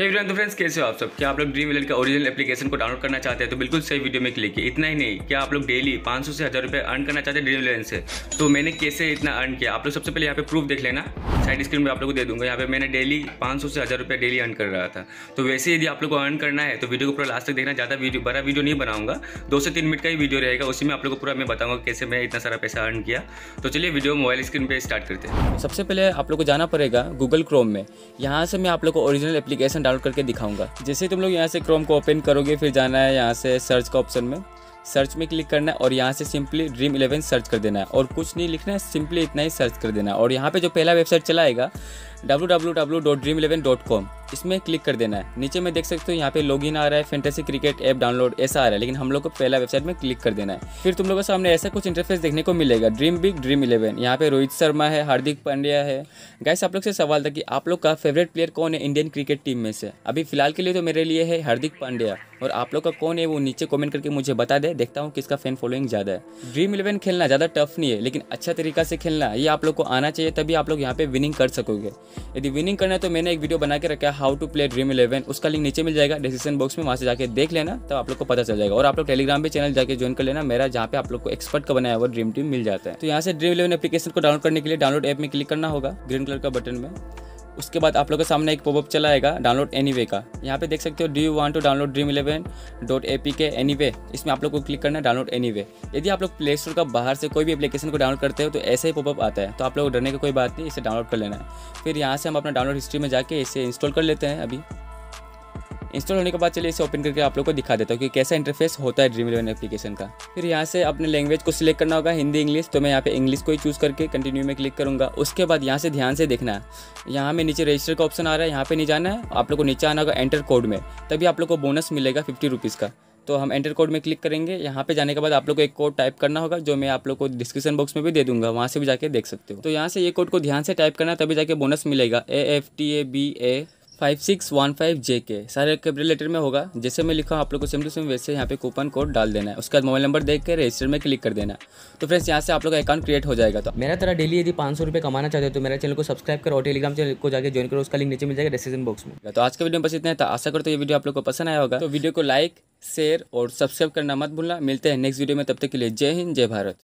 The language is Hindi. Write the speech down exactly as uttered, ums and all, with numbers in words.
हे एवरीवन, तो फ्रेंड्स कैसे हो आप सब। क्या आप लोग ड्रीम इलेवन का ओरिजिनल एप्लीकेशन को डाउनलोड करना चाहते हैं तो बिल्कुल सही वीडियो में क्लिक किए। इतना ही नहीं, क्या आप लोग डेली पाँच सौ से हज़ार रुपये अर्न करना चाहते हैं ड्रीम इलेवन से, तो मैंने कैसे इतना अर्न किया आप लोग सबसे पहले यहाँ पे प्रूफ देख लेना, साइड स्क्रीन पे आप लोग को दे दूँगा। यहाँ पे मैंने डेली पाँच सौ से हज़ार रुपये डेली अर्न कर रहा था। तो वैसे यदि आप लोग को अर्न करना है तो वीडियो को पूरा लास्ट तक देखना। ज़्यादा वीडियो बड़ा वीडियो नहीं बनाऊँगा, दो से तीन मिनट का ही वीडियो रहेगा, उसी में आप लोग को पूरा मैं बताऊँगा कैसे मैं इतना सारा पैसा अर्न किया। तो चलिए वीडियो मोबाइल स्क्रीन पर स्टार्ट करते हैं। सबसे पहले आप लोग को जाना पड़ेगा गूगल क्रोम में। यहाँ से मैं आप लोग को ओरिजिनल एप्लीकेशन डाउनलोड करके दिखाऊंगा। जैसे तुम लोग यहाँ से क्रोम को ओपन करोगे, फिर जाना है यहाँ से सर्च का ऑप्शन में, सर्च में क्लिक करना है और यहाँ से सिंपली ड्रीम इलेवन सर्च कर देना है और कुछ नहीं लिखना है, सिंपली इतना ही सर्च कर देना है। और यहाँ पे जो पहला वेबसाइट चलाएगा W W W dot Dream Eleven dot com, इसमें क्लिक कर देना है। नीचे में देख सकते हो यहाँ पे लॉगिन आ रहा है, फैंटेसी क्रिकेट ऐप डाउनलोड ऐसा आ रहा है, लेकिन हम लोग को पहला वेबसाइट में क्लिक कर देना है। फिर तुम लोगों के सामने ऐसा कुछ इंटरफेस देखने को मिलेगा, ड्रीम बिग ड्रीम इलेवन। यहाँ पे रोहित शर्मा है, हार्दिक पांड्या है। गाइस, आप लोग से सवाल था कि आप लोग का फेवरेट प्लेयर कौन है इंडियन क्रिकेट टीम में से। अभी फिलहाल के लिए तो मेरे लिए है हार्दिक पांड्या, और आप लोग का कौन है वो नीचे कमेंट करके मुझे बता दे, देखता हूँ किसका फैन फॉलोइंग ज़्यादा है। ड्रीम इलेवन खेलना ज़्यादा टफ नहीं है, लेकिन अच्छा तरीका से खेलना ये आप लोग को आना चाहिए, तभी आप लोग यहाँ पे विनिंग कर सकोगे। यदि विनिंग करना है तो मैंने एक वीडियो बना के रखा है how to play Dream Eleven, उसका लिंक नीचे मिल जाएगा डिस्क्रिप्शन बॉक्स में, वहाँ से जाके देख लेना, तब आप लोग को पता चल जाएगा। और आप लोग टेलीग्राम पे चैनल जाके ज्वाइन कर लेना मेरा, जहाँ पे आप लोग को एक्सपर्ट का बनाया हुआ ड्रीम टीम मिल जाता है। तो यहाँ से ड्रीम इलेवन एप्लीकेशन को डाउनलोड करने के लिए डाउनलोड ऐप में क्लिक करना होगा, ग्रीन कलर का बटन में। उसके बाद आप लोगों के सामने एक पॉपअप चलाएगा डाउनलोड एनीवे का। यहाँ पे देख सकते हो do you want to download Dream Eleven dot A P K anyway, इसमें आप लोग को क्लिक करना है डाउनलोड एनीवे। यदि आप लोग प्ले स्टोर का बाहर से कोई भी एप्लीकेशन को डाउनलोड करते हो तो ऐसे ही पॉपअप आता है, तो आप लोग डरने की कोई बात नहीं, इसे डाउनलोड कर लेना है। फिर यहाँ से हम अपना डाउनलोड हिस्ट्री में जाके इसे इंस्टॉल कर लेते हैं। अभी इंस्टॉल होने के बाद चलिए इसे ओपन करके आप लोग को दिखा देता हूँ कि कैसा इंटरफेस होता है ड्रीम इलेवन एप्लीकेशन का। फिर यहाँ से अपने लैंग्वेज को सिलेक्ट करना होगा, हिंदी इंग्लिश, तो मैं यहाँ पे इंग्लिश को ही चूज़ करके कंटिन्यू में क्लिक करूँगा। उसके बाद यहाँ से ध्यान से देखना है, यहाँ में नीचे रजिस्टर का ऑप्शन आ रहा है, यहाँ पे नहीं जाना है, आप लोग को नीचे आना होगा एंटर कोड में, तभी आप लोग को बोनस मिलेगा फिफ्टी रुपीज़ का। तो हम एंटर कोड में क्लिक करेंगे। यहाँ पे जाने के बाद आप लोग को एक कोड टाइप करना होगा, जो मैं आप लोग को डिस्क्रिप्शन बॉक्स में भी दे दूंगा, वहाँ से भी जाके देख सकते हो। तो यहाँ से ये कोड को ध्यान से टाइप करना, तभी जाके बोनस मिलेगा। A F T A B A five six one five J K, सारे कैपिटल लेटर में होगा, जैसे मैं लिखा हूँ आप लोग को सेम टू सेम वैसे यहाँ पे कूपन कोड डाल देना है। उसके बाद मोबाइल नंबर देख के रजिस्टर में क्लिक कर देना। तो फ्रेंड्स, यहाँ से आप लोग का अकाउंट क्रिएट हो जाएगा। तो मेरा तरह डेली यदि पाँच सौ रुपये कमाना चाहते हो तो मेरे चैनल को सब्सक्राइब करो और टेलीग्राम चैनल को जाकर ज्वाइन करो, उसका लिंक नीचे मिल जाएगा डिस्क्रिप्शन बॉक्स में। तो आज के वीडियो में बस इतना है। तो आशा करते हो ये वीडियो आप लोग को पसंद आया होगा। तो वीडियो को लाइक शेयर और सब्सक्राइब करना मत भूलना। मिलते हैं नेक्स्ट वीडियो में, तब तक के लिए जय हिंद जय भारत।